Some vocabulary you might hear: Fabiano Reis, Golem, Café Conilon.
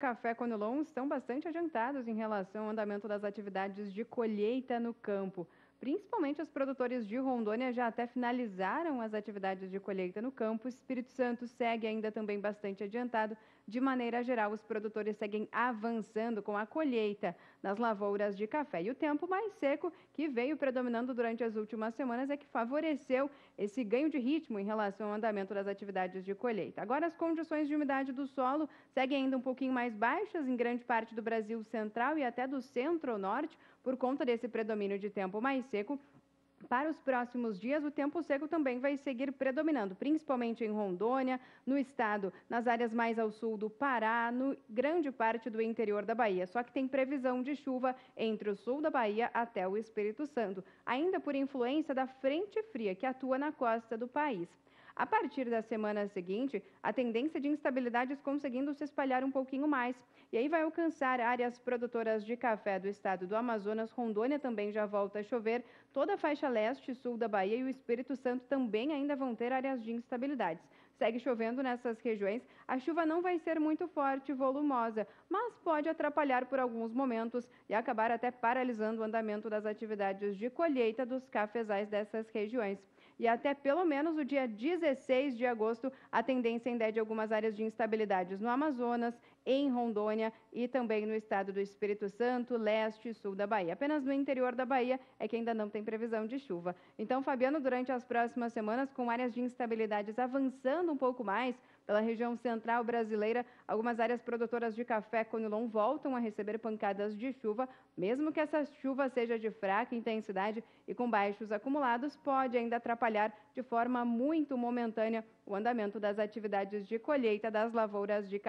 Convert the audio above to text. Café Conilon estão bastante adiantados em relação ao andamento das atividades de colheita no campo. Principalmente os produtores de Rondônia já até finalizaram as atividades de colheita no campo. Espírito Santo segue ainda também bastante adiantado. De maneira geral, os produtores seguem avançando com a colheita nas lavouras de café. E o tempo mais seco que veio predominando durante as últimas semanas é que favoreceu esse ganho de ritmo em relação ao andamento das atividades de colheita. Agora, as condições de umidade do solo seguem ainda um pouquinho mais baixas em grande parte do Brasil central e até do centro-norte, por conta desse predomínio de tempo mais seco. Para os próximos dias, o tempo seco também vai seguir predominando, principalmente em Rondônia, no estado, nas áreas mais ao sul do Pará, no grande parte do interior da Bahia. Só que tem previsão de chuva entre o sul da Bahia até o Espírito Santo, ainda por influência da frente fria que atua na costa do país. A partir da semana seguinte, a tendência de instabilidades conseguindo se espalhar um pouquinho mais. E aí vai alcançar áreas produtoras de café do estado do Amazonas. Rondônia também já volta a chover. Toda a faixa leste, sul da Bahia e o Espírito Santo também ainda vão ter áreas de instabilidades. Segue chovendo nessas regiões. A chuva não vai ser muito forte e volumosa, mas pode atrapalhar por alguns momentos e acabar até paralisando o andamento das atividades de colheita dos cafezais dessas regiões. E até pelo menos o dia 16 de agosto, a tendência ainda é de algumas áreas de instabilidades no Amazonas, em Rondônia e também no estado do Espírito Santo, leste e sul da Bahia. Apenas no interior da Bahia é que ainda não tem previsão de chuva. Então, Fabiano, durante as próximas semanas, com áreas de instabilidades avançando um pouco mais pela região central brasileira, algumas áreas produtoras de café Conilon voltam a receber pancadas de chuva, mesmo que essa chuva seja de fraca intensidade e com baixos acumulados, pode ainda atrapalhar de forma muito momentânea o andamento das atividades de colheita das lavouras de café.